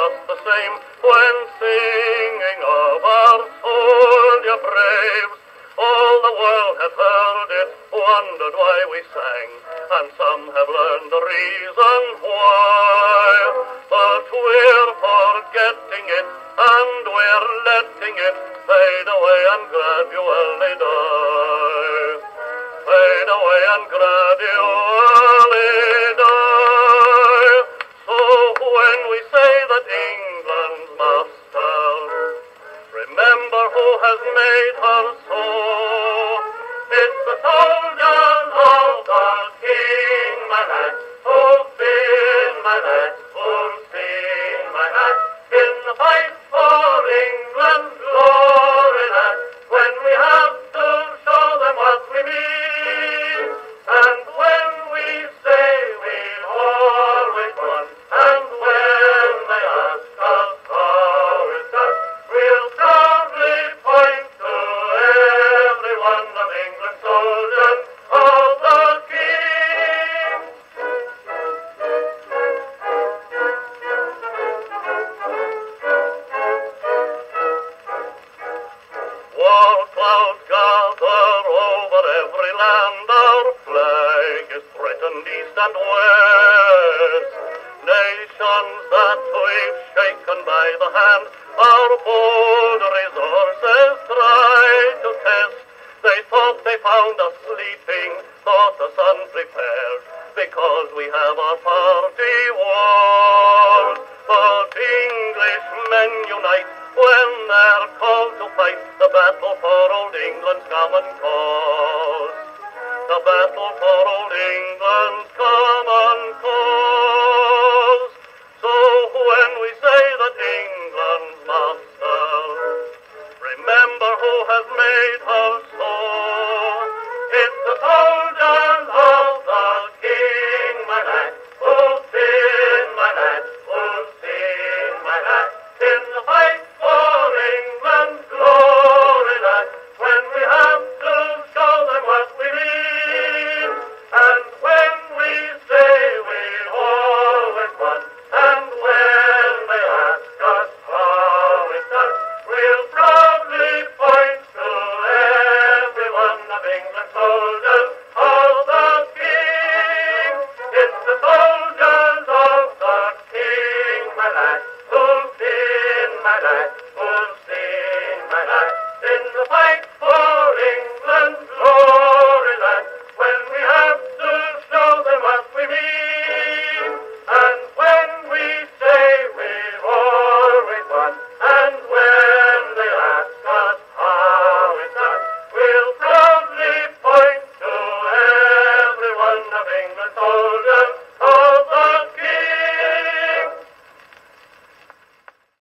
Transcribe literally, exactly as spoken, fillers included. just the same when singing of our old your braves. All the world hath heard it, wondered why we sang, and some have learned the reason why. But we're forgetting it, and we're letting it fade away and gradually die. Fade away and gradually die. So when we say that England's must down, remember who has made her so. It's the soldiers of the King, my lad, who've been my lad, who've seen my lad, in the fight for England glory, lad, when we have to show them what we mean. The battle for old England's common cause.